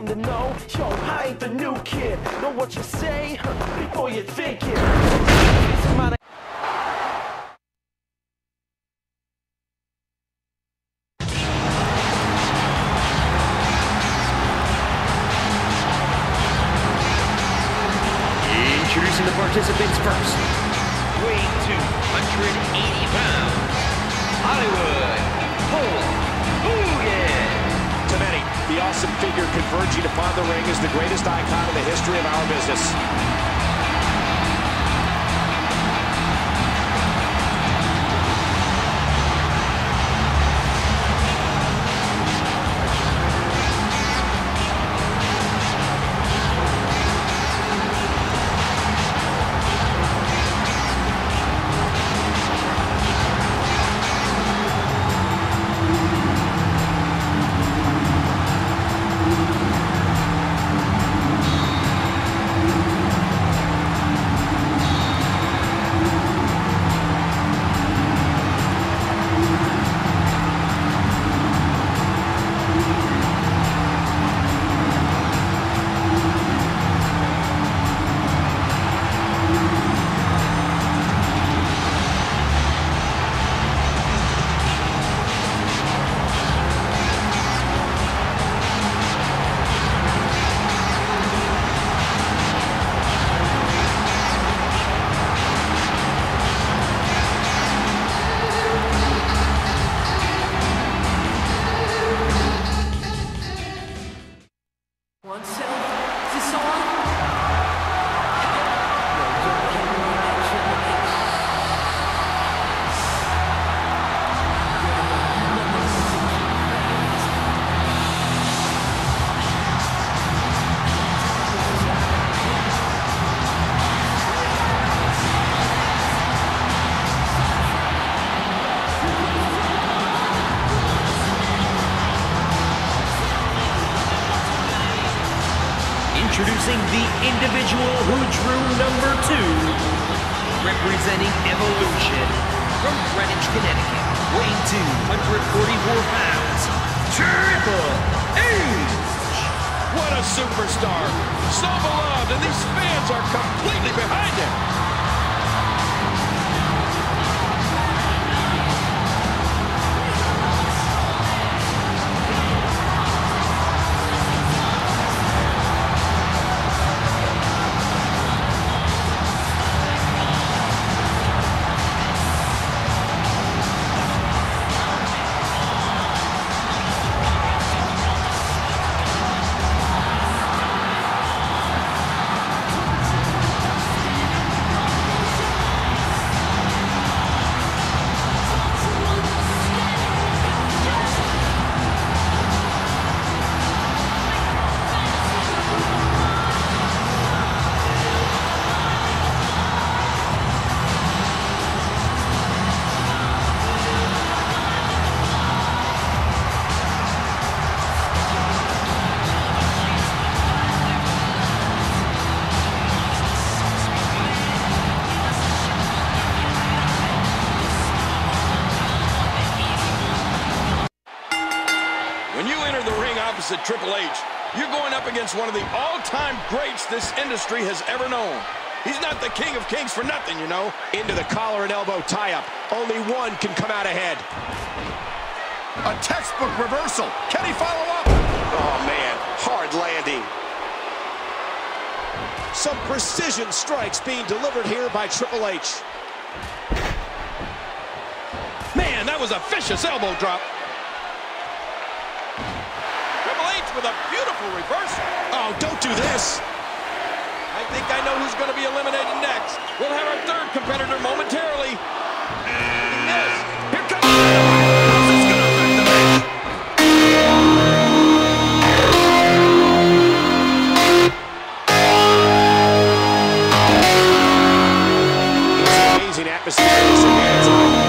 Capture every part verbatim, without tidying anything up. come to know, yo, I ain't the new kid. Know what you say before you think it. Introducing the participants first. Weighing two hundred eighty pounds, Hollywood Hole Hogan. To many, the awesome figure converging upon the ring is the greatest icon in the history of our business. Introducing the individual who drew number two, representing Evolution, from Greenwich, Connecticut, weighing two hundred forty-four pounds, Triple H! What a superstar! So beloved, and these fans are completely behind him! At Triple H, you're going up against one of the all-time greats this industry has ever known. He's not the king of kings for nothing, you know. Into the collar and elbow tie-up. Only one can come out ahead. A textbook reversal. Can he follow up? Oh, man. Hard landing. Some precision strikes being delivered here by Triple H. Man, that was a vicious elbow drop. With a beautiful reversal. Oh, don't do this. I think I know who's going to be eliminated next. We'll have our third competitor momentarily. Yes. Here comes... How's this going to affect the match? It's an amazing atmosphere this event.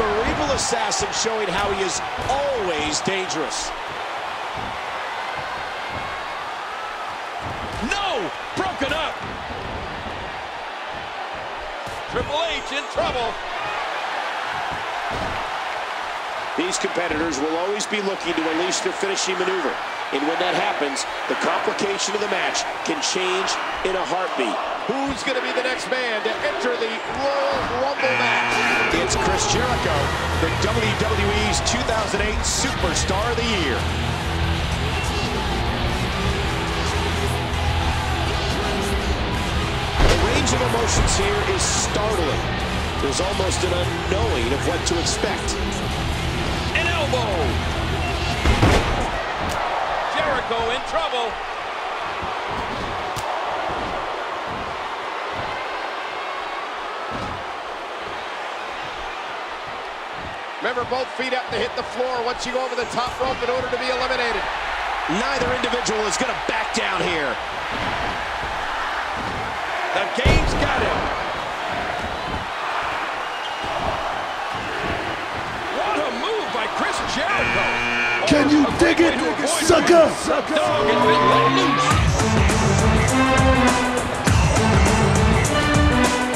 Cerebral assassin showing how he is always dangerous. No! Broken up! Triple H in trouble. These competitors will always be looking to unleash their finishing maneuver. And when that happens, the complication of the match can change in a heartbeat. Who's going to be the next man to enter the Royal Rumble match? It's Chris Jericho, the W W E's two thousand eight Superstar of the Year. The range of emotions here is startling. There's almost an unknowing of what to expect. An elbow! Jericho in trouble. Remember, both feet have to hit the floor once you go over the top rope in order to be eliminated. Neither individual is going to back down here. The game's got him. What a move by Chris Jericho. Can you dig it, sucker? Sucker! Dog has been let loose.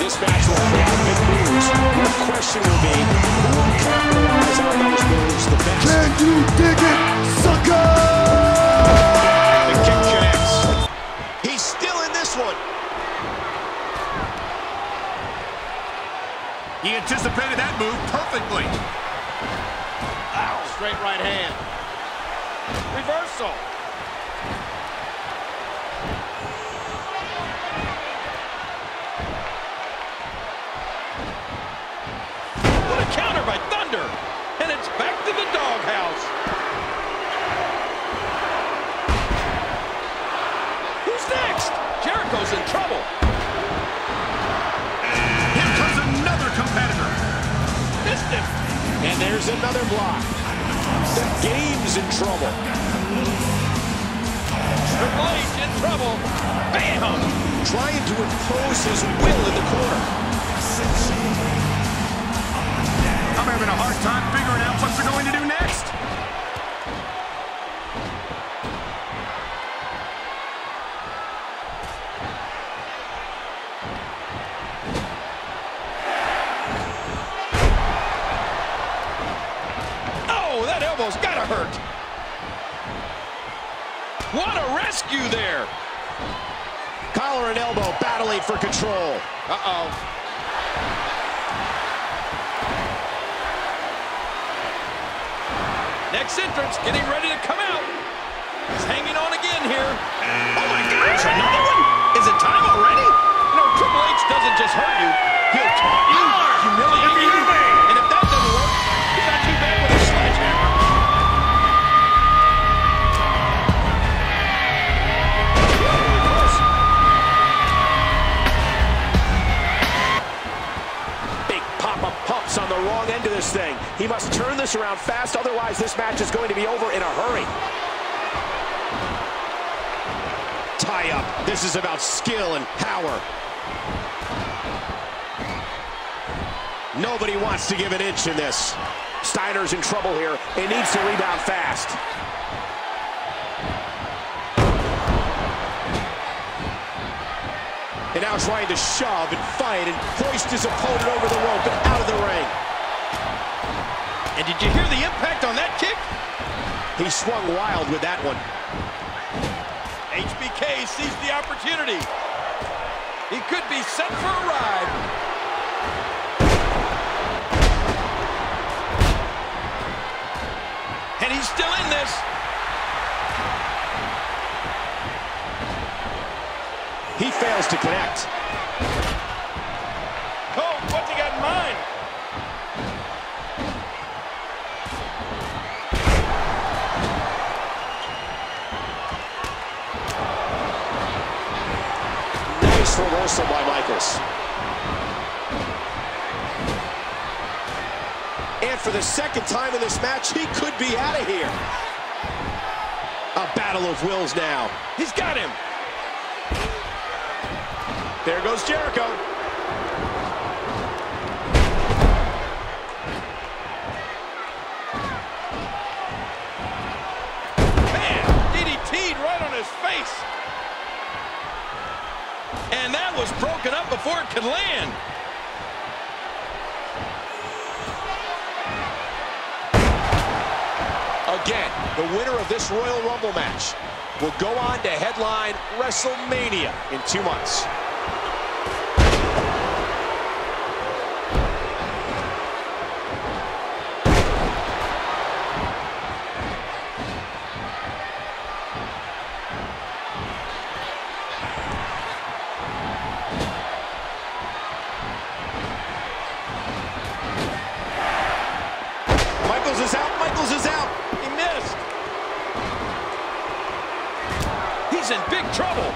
This match will have big moves. The question will be, who will capitalize on those moves the best? Can you dig it, sucker? The kick connects. He's still in this one. He anticipated that move perfectly. Ow! Straight right hand. Reversal. What a counter by Thunder. And it's back to the doghouse. Who's next? Jericho's in trouble. Here comes another competitor. Missed him. And there's another block. The game's in trouble. Triple H in trouble. Bam! Trying to impose his will in the corner. I'm having a hard time figuring out what they're going to do next. Oh, that elbow's gotta hurt. What a rescue there! Collar and elbow battling for control. Uh-oh. Next entrance getting ready to come out. He's hanging on again here. Oh my gosh, another one? Is it time already? You know, Triple H doesn't just hurt you. He'll taunt you, humiliate you, and if that doesn't work, he's not too bad with a sledgehammer. On the wrong end of this thing. He must turn this around fast, otherwise this match is going to be over in a hurry. Tie up. This is about skill and power. Nobody wants to give an inch in this. Steiner's in trouble here. He needs to rebound fast. And now trying to shove and fight and hoist his opponent over the rope and out of the ring. And did you hear the impact on that kick? He swung wild with that one. H B K sees the opportunity. He could be set for a ride. And he's still in this. He fails to connect. Cole, what's he got in mind? Nice reversal by Michaels. And for the second time in this match, he could be out of here. A battle of wills now. He's got him. There goes Jericho. Man, D D T'd right on his face. And that was broken up before it could land. again, the winner of this Royal Rumble match will go on to headline WrestleMania in two months. Michaels is out, Michaels is out. He missed. He's in big trouble.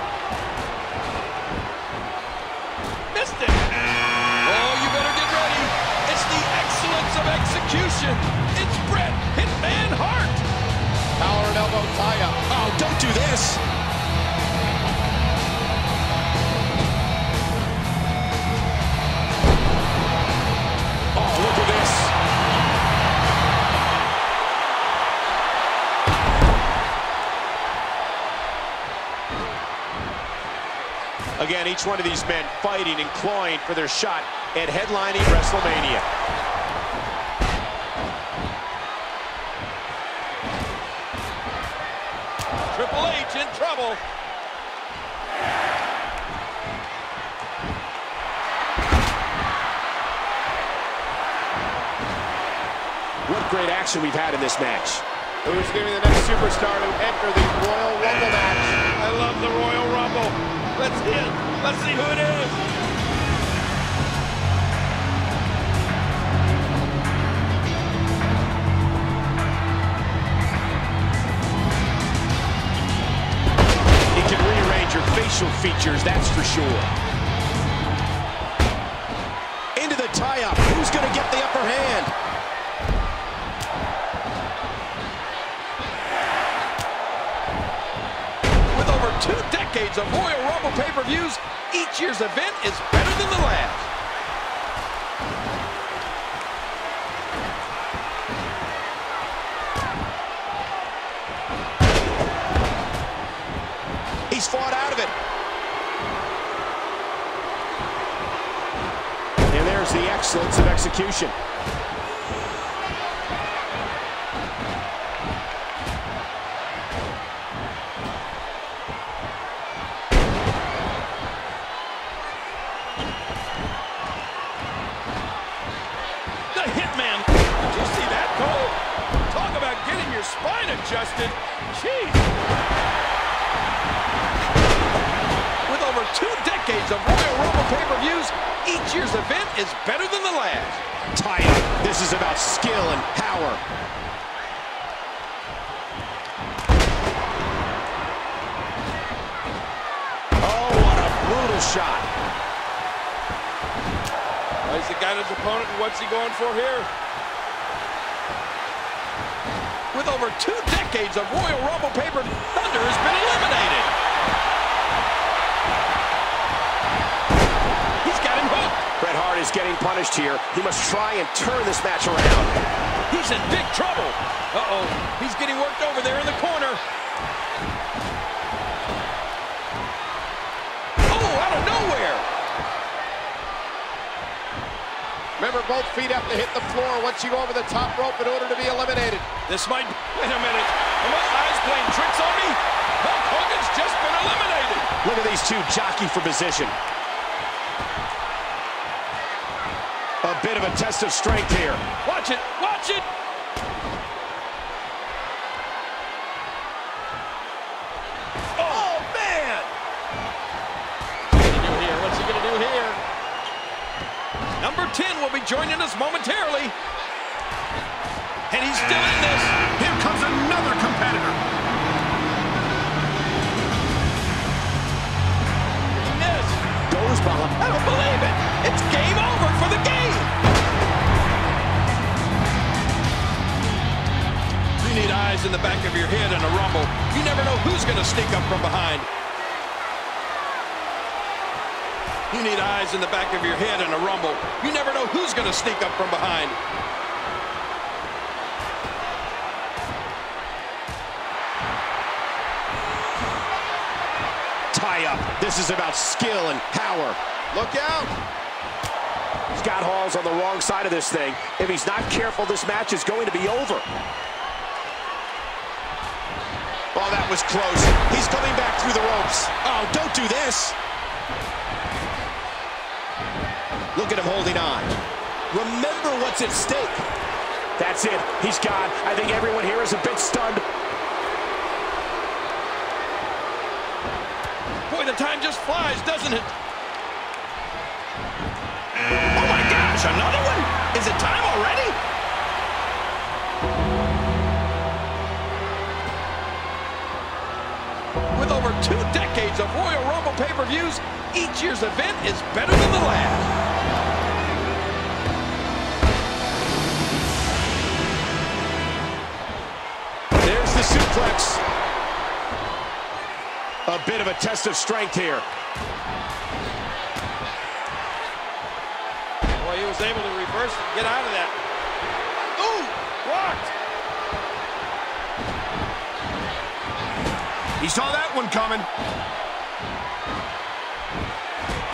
Missed it. Oh, you better get ready. It's the excellence of execution. It's Bret Hitman Hart. Power and elbow tie up. Oh, don't do this. Again, each one of these men fighting and clawing for their shot at headlining WrestleMania. Triple H in trouble. What great action we've had in this match. Who's going to be the next superstar to enter the Royal Rumble match? I love the Royal Rumble. Let's hit it. Let's see who it is. It can rearrange your facial features, that's for sure. Into the tie-up. Who's going to get the upper hand? Two decades of Royal Rumble pay-per-views, each year's event is better than the last. He's fought out of it. And there's the excellence of execution. Spine adjusted. Jeez. With over two decades of Royal Rumble pay-per-views, each year's event is better than the last. Tie up. This is about skill and power. Oh, what a brutal shot. Well, he's got his opponent, and what's he going for here? With over two decades of Royal Rumble paper, Thunder has been eliminated. He's got him hooked. Bret Hart is getting punished here. He must try and turn this match around. He's in big trouble. Uh-oh. He's getting worked over there in the corner. Oh, out of nowhere. Remember, both feet have to hit the floor once you go over the top rope in order to be eliminated. This might... Wait a minute. Am I eyes playing tricks on me? Hulk Hogan's just been eliminated. Look at these two jockey for position. A bit of a test of strength here. Watch it. Watch it. ten will be joining us momentarily. And he's still in this. Here comes another competitor. Missed. Goes by. I don't believe it. It's game over for the game. You need eyes in the back of your head in a rumble. You never know who's going to sneak up from behind. You need eyes in the back of your head in a rumble. You never know who's going to sneak up from behind. Tie up. This is about skill and power. Look out. Scott Hall's on the wrong side of this thing. If he's not careful, this match is going to be over. Oh, that was close. He's coming back through the ropes. Oh, don't do this. Look at him holding on. Remember what's at stake. That's it. He's gone. I think everyone here is a bit stunned. Boy, the time just flies, doesn't it? Oh, my gosh, another one? Is it time already? With over two decades of Royal Rumble pay-per-views, each year's event is better than the last. There's the suplex. A bit of a test of strength here. Boy, he was able to reverse and get out of that. Ooh, blocked. He saw that one coming.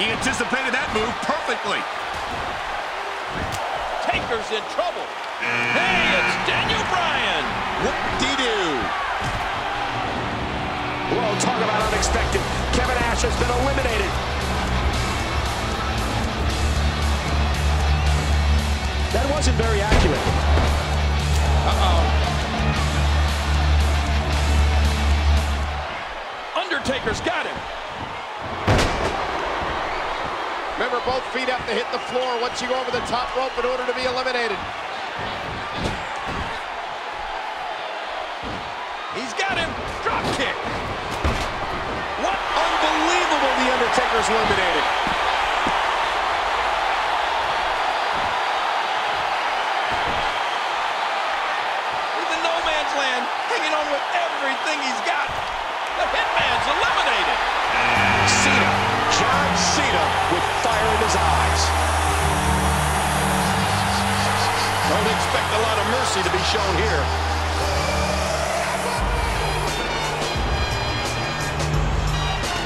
He anticipated that move perfectly. Taker's in trouble. Hey, it's Daniel Bryan. Whoop-de-doo. Whoa, talk about unexpected. Kevin Nash has been eliminated. That wasn't very accurate. Uh-oh. Undertaker's got him. Remember, both feet have to hit the floor once you go over the top rope in order to be eliminated. He's got him. Drop kick. What? Unbelievable, The Undertaker's eliminated. He's in no man's land, hanging on with everything he's got. The Hitman's eliminated. Cena. John Cena with fire in his eyes. Don't expect a lot of mercy to be shown here.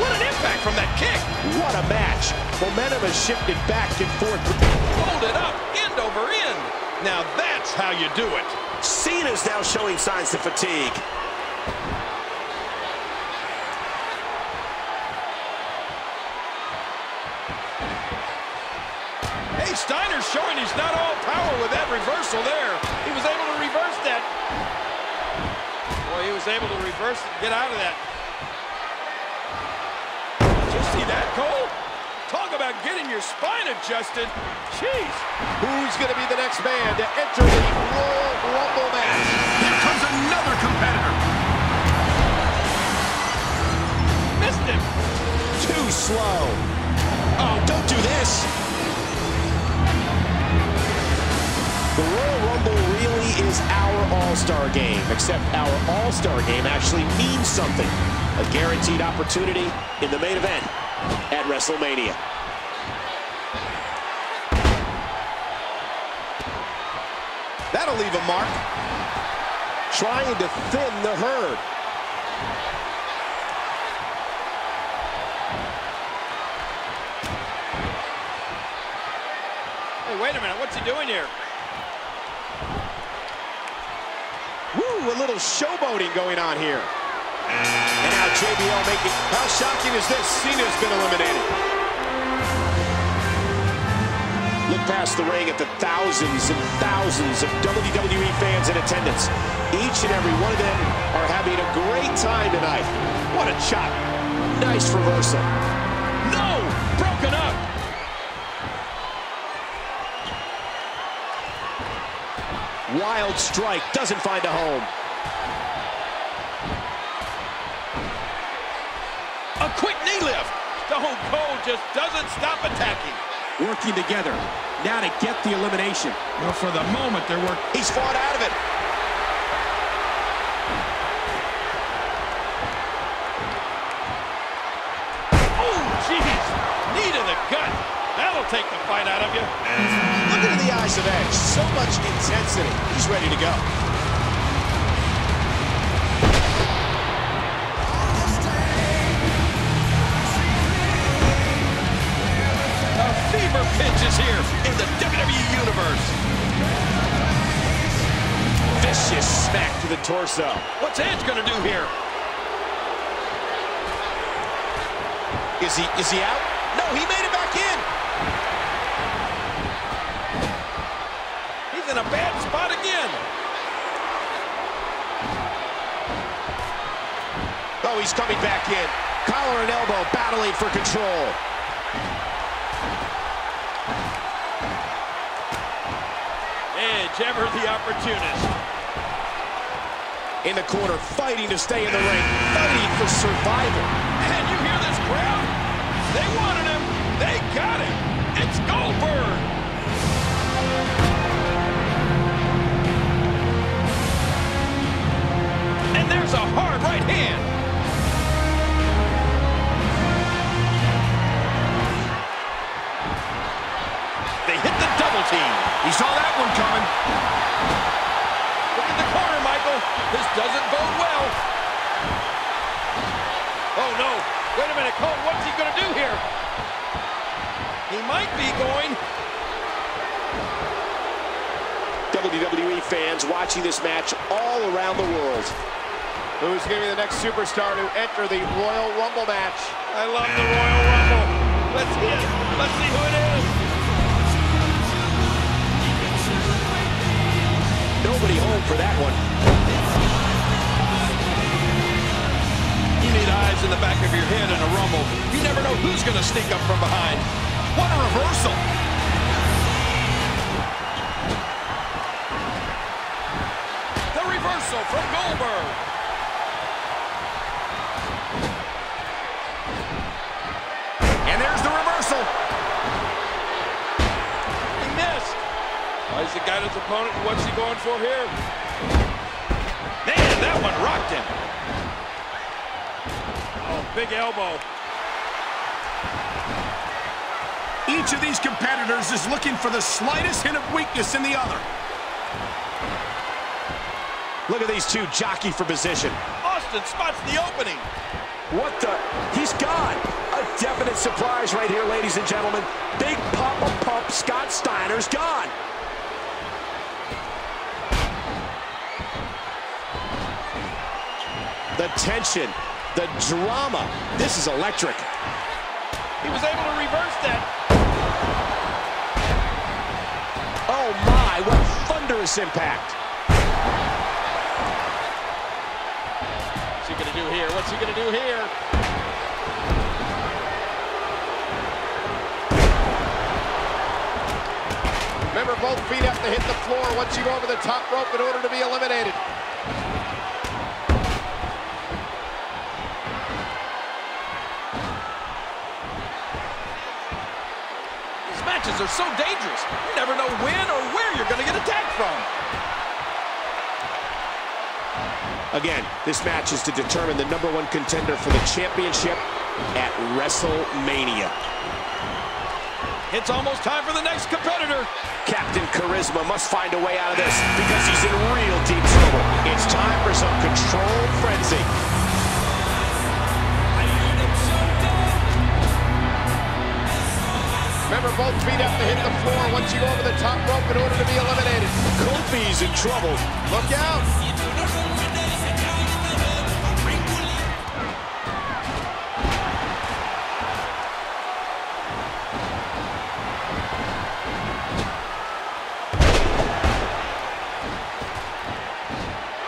What an impact from that kick! What a match! Momentum has shifted back and forth. Hold it up, end over end. Now that's how you do it. Cena's now showing signs of fatigue. Hey, Steiner's showing he's not all power with that reversal there. He was able to reverse that. Boy, he was able to reverse it and get out of that. See that, Cole? Talk about getting your spine adjusted. Jeez. Who's going to be the next man to enter the Royal Rumble match? Here comes another competitor. Missed him. Too slow. Oh, don't do this. The Royal Rumble really is our all-star game, except our all-star game actually means something. A guaranteed opportunity in the main event at WrestleMania. That'll leave a mark. Trying to thin the herd. Hey, wait a minute, what's he doing here? Woo, a little showboating going on here. And now J B L making, how shocking is this? Cena's been eliminated. Look past the ring at the thousands and thousands of W W E fans in attendance. Each and every one of them are having a great time tonight. What a chop. Nice reversal. No! Broken up! Wild strike, doesn't find a home. A quick knee lift. Stone Cold just doesn't stop attacking. Working together, now to get the elimination. Well, for the moment, they're working. He's fought out of it. Oh, jeez. Knee to the gut. That'll take the fight out of you. Look into the eyes of Edge. So much intensity. He's ready to go. Pitch is here in the W W E Universe. Vicious smack to the torso. What's Edge gonna do here? Is he, is he out? No, he made it back in. He's in a bad spot again. Oh, he's coming back in. Collar and elbow battling for control. Edge, ever the opportunist. In the corner, fighting to stay in the ring, fighting for survival. And you hear this crowd? They wanted him. They got him. It's Goldberg. And there's a hard right hand. They hit the double team. He saw that one coming. Look at the corner, Michael. This doesn't bode well. Oh, no. Wait a minute, Cole. What's he going to do here? He might be going. W W E fans watching this match all around the world. Who's going to be the next superstar to enter the Royal Rumble match? I love the Royal Rumble. Let's see it. Let's see who it is. Nobody home for that one. Eyes in the back of your head in a rumble. You never know who's going to sneak up from behind. What a reversal. The reversal from Goldberg. And there's the reversal. He missed. Oh, he's the guy that's opponent. What's he going for here? Man, that one rocked him. Big elbow. Each of these competitors is looking for the slightest hint of weakness in the other. Look at these two jockey for position. Austin spots the opening. What the? He's gone. A definite surprise right here, ladies and gentlemen. Big pop-a-pump pump, Scott Steiner's gone. The tension. The drama. This is electric. He was able to reverse that. Oh, my. What a thunderous impact. What's he going to do here? What's he going to do here? Remember, both feet have to hit the floor once you go over the top rope in order to be eliminated. Are so dangerous. You never know when or where you're going to get attacked from. Again, this match is to determine the number one contender for the championship at WrestleMania. It's almost time for the next competitor. Captain Charisma must find a way out of this because he's in real deep trouble. It's time for some controlled frenzy. Remember, both feet have to hit the floor once you go over the top rope in order to be eliminated. Kofi's in trouble. Look out.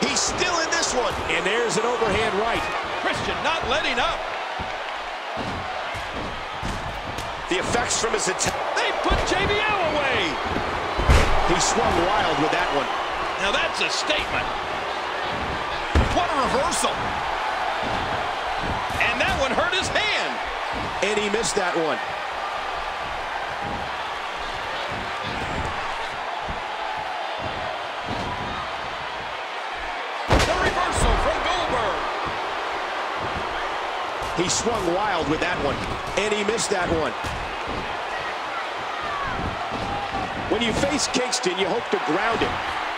He's still in this one. And there's an overhand right. Christian not letting up. The effects from his attack. They put J B L away. He swung wild with that one. Now that's a statement. What a reversal. And that one hurt his hand. And he missed that one. The reversal from Goldberg. He swung wild with that one. And he missed that one. When you face Kingston, you hope to ground him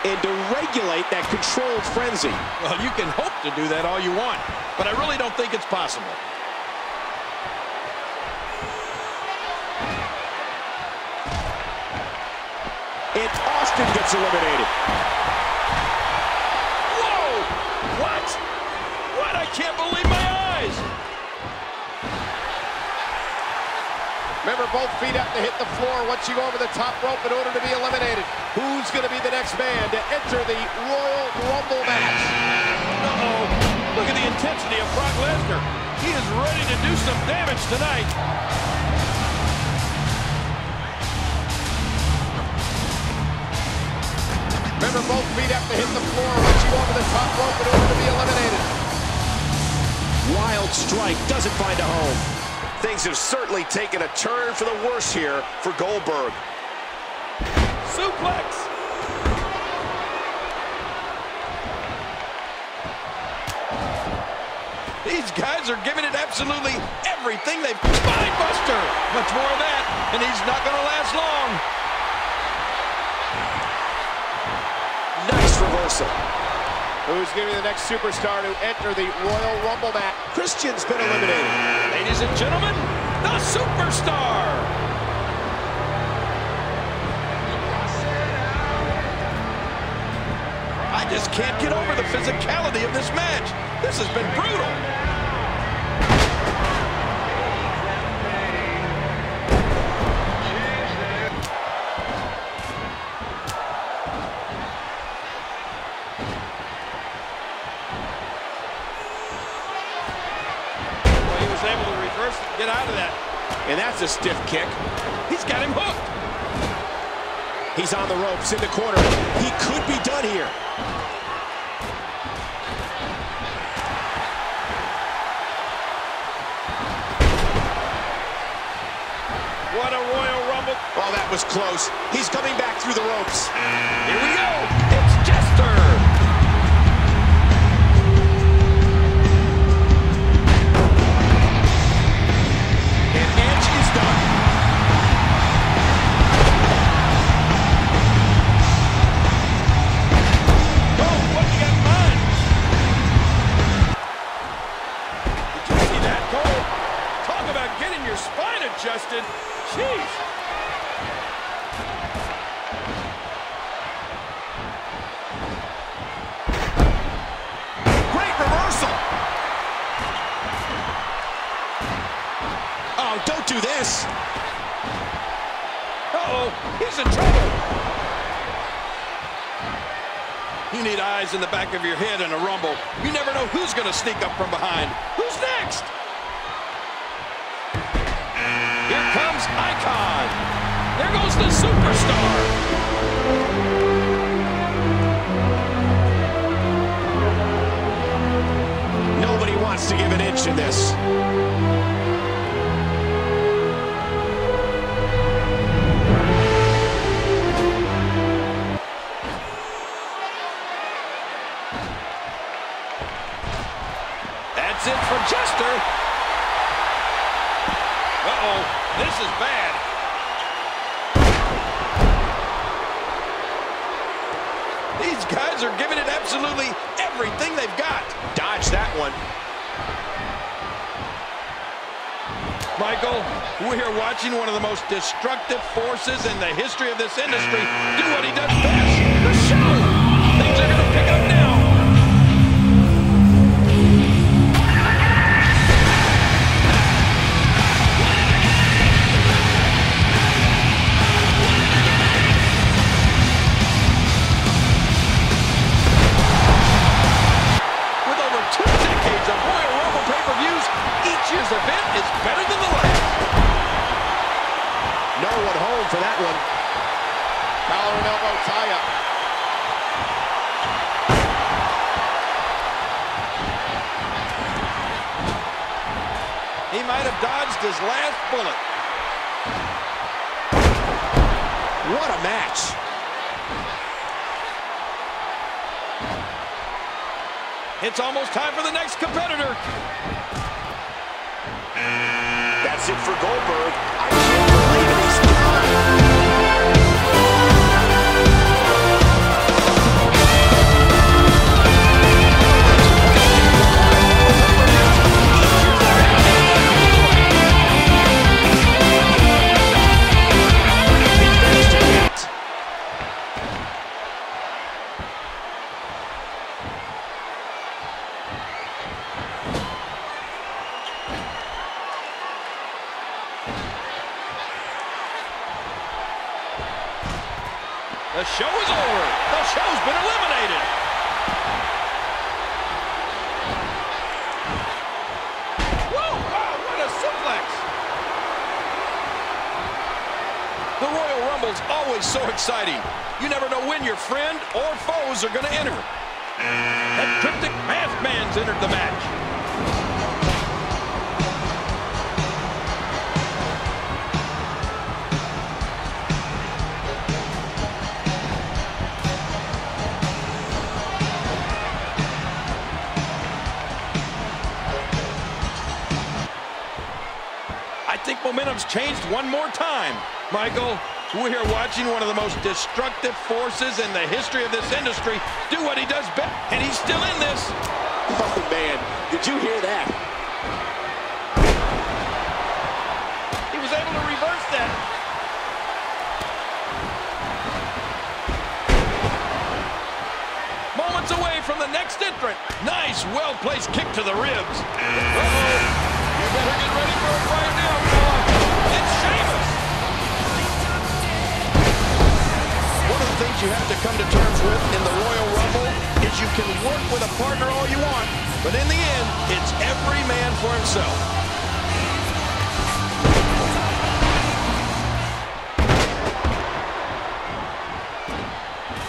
and to regulate that controlled frenzy. Well, you can hope to do that all you want, but I really don't think it's possible. And Austin gets eliminated. Whoa! What? What? I can't believe my eyes! Remember, both feet have to hit the floor once you go over the top rope in order to be eliminated. Who's going to be the next man to enter the Royal Rumble match? Uh-oh. Look at the intensity of Brock Lesnar. He is ready to do some damage tonight. Remember, both feet have to hit the floor once you go over the top rope in order to be eliminated. Wild strike doesn't find a home. Things have certainly taken a turn for the worse here for Goldberg. Suplex! These guys are giving it absolutely everything they've... Spinebuster! Much more of that, and he's not going to last long. Nice reversal. Who's going to be the next superstar to enter the Royal Rumble match? Christian's been eliminated. Ladies and gentlemen, the superstar! I just can't get over the physicality of this match. This has been brutal. Get out of that. And that's a stiff kick. He's got him hooked. He's on the ropes in the corner. He could be done here. What a Royal Rumble. Oh, that was close. He's coming back through the ropes. Here we go. It's Jester. Justin, jeez. Great reversal. Oh, don't do this. Uh-oh, he's in trouble. You need eyes in the back of your head in a rumble. You never know who's going to sneak up from behind. Who's next? Here comes Icon. There goes the superstar. Nobody wants to give an inch in this. That's it for Jester. Uh-oh, this is bad. These guys are giving it absolutely everything they've got. Dodge that one. Michael, we are watching one of the most destructive forces in the history of this industry do what he does best, the show. Things are going to pick up now. For that one. Collar and elbow tie-up. He might have dodged his last bullet. What a match. It's almost time for the next competitor. That's it for Goldberg. I can't believe it. The show is over. The show's been eliminated. Whoa! Wow, what a suplex! The Royal Rumble's always so exciting. You never know when your friend or foes are going to enter. That cryptic masked man's entered the match. Momentum's changed one more time. Michael, we're watching one of the most destructive forces in the history of this industry do what he does best, and he's still in this. Oh, man, did you hear that? He was able to reverse that. Moments away from the next entrant. Nice, well-placed kick to the ribs. Uh-oh. You better get ready for it right now, Paul. It's Sheamus. One of the things you have to come to terms with in the Royal Rumble is you can work with a partner all you want, but in the end, it's every man for himself.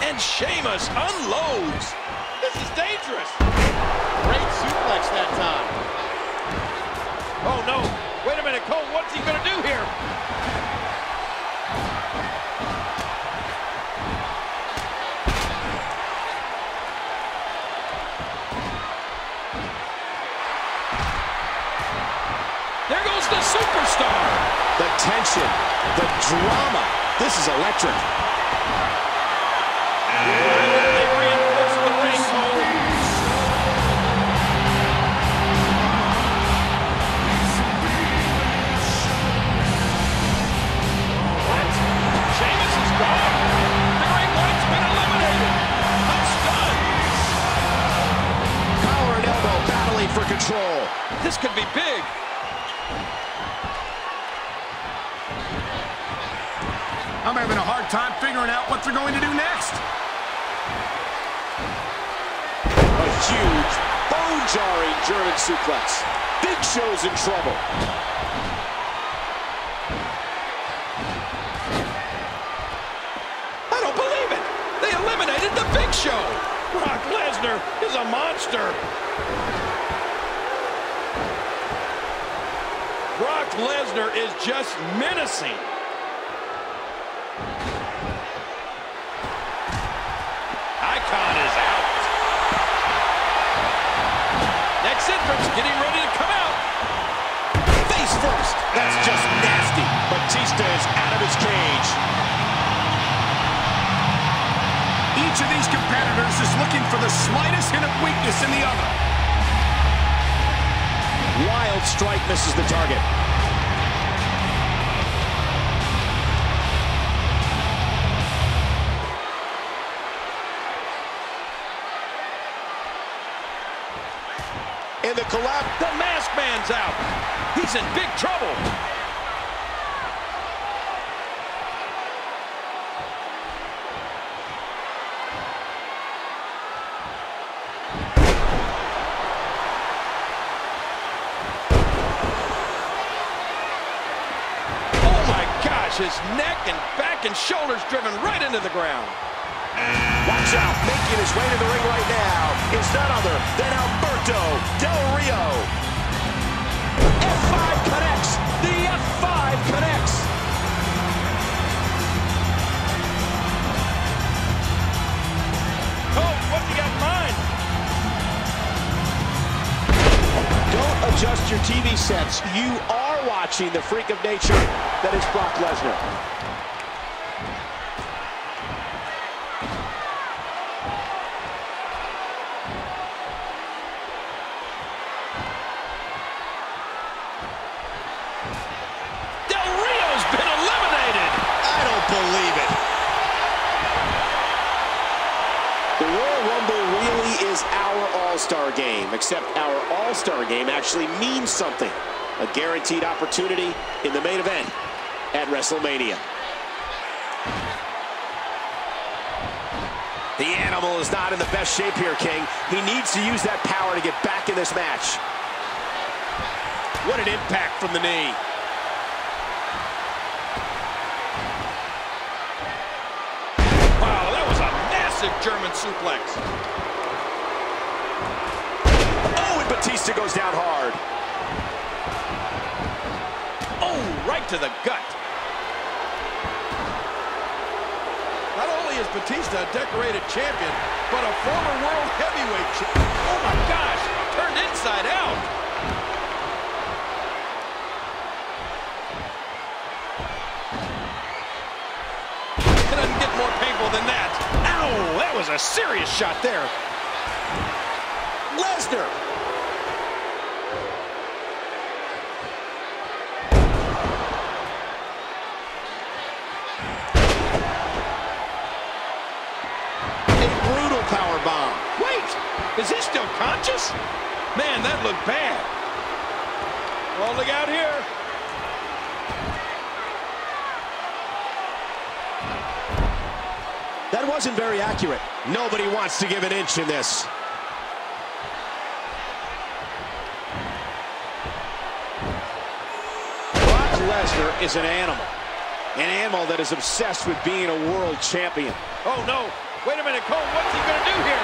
And Sheamus unloads. This is dangerous. Great suplex that time. Oh, no. Wait a minute, Cole. What's he going to do here? There goes the superstar. The tension. The drama. This is electric. Yeah. For control. This could be big. I'm having a hard time figuring out what they're going to do next. A huge, bone-jarring German suplex. Big Show's in trouble. I don't believe it. They eliminated the Big Show. Brock Lesnar is a monster. Brock Lesnar is just menacing. Icon is out. Next entrance getting ready to come out. Face first. That's just nasty. Batista is out of his cage. Each of these competitors is looking for the slightest hint of weakness in the other. Wild strike misses the target. In the collapse, the masked man's out. He's in big trouble. His neck and back and shoulders driven right into the ground. Watch out. Making his way to the ring right now is none other than Alberto Del Rio. F five connects. The F five connects. Oh, what's he got in mind? Don't adjust your T V sets. You are watching the freak of nature that is Brock Lesnar. Del Rio's been eliminated. I don't believe it. The Royal Rumble really is our all-star game, except our all-star game actually means something. A guaranteed opportunity in the main event at WrestleMania. The Animal is not in the best shape here, King. He needs to use that power to get back in this match. What an impact from the knee. Wow, that was a massive German suplex. Oh, and Batista goes down hard. Oh, right to the gut. Not only is Batista a decorated champion, but a former world heavyweight champion. Oh my gosh, turned inside out. Than that. Ow! That was a serious shot there. Lesnar. A brutal power bomb. Wait! Is he still conscious? Man, that looked bad. Well, look out here. That wasn't very accurate. Nobody wants to give an inch in this. Brock Lesnar is an animal. An animal that is obsessed with being a world champion. Oh, no. Wait a minute, Cole. What's he going to do here?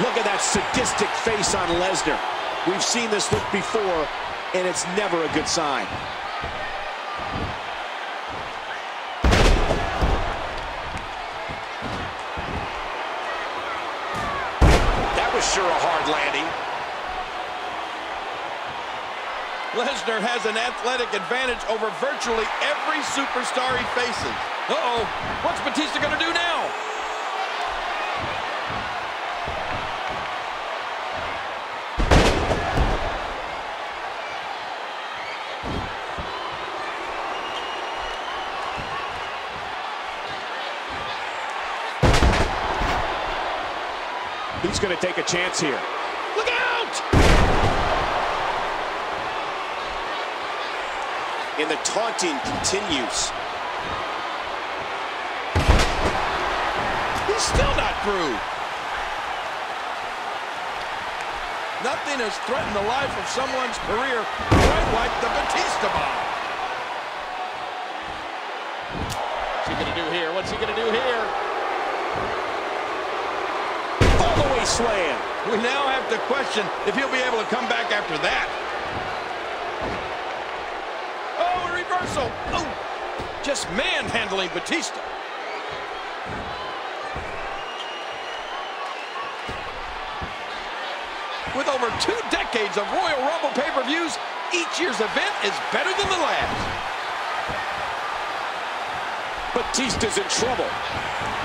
Look at that sadistic face on Lesnar. We've seen this look before, and it's never a good sign. That was sure a hard landing. Lesnar has an athletic advantage over virtually every superstar he faces. Uh-oh, what's Batista gonna do now? He's going to take a chance here. Look out! And the taunting continues. He's still not through. Nothing has threatened the life of someone's career quite like the Batista bomb. What's he going to do here? What's he going to do here? Slam. We now have to question if he'll be able to come back after that. Oh, a reversal. Oh, just manhandling Batista. With over two decades of Royal Rumble pay-per-views, each year's event is better than the last. Batista's in trouble.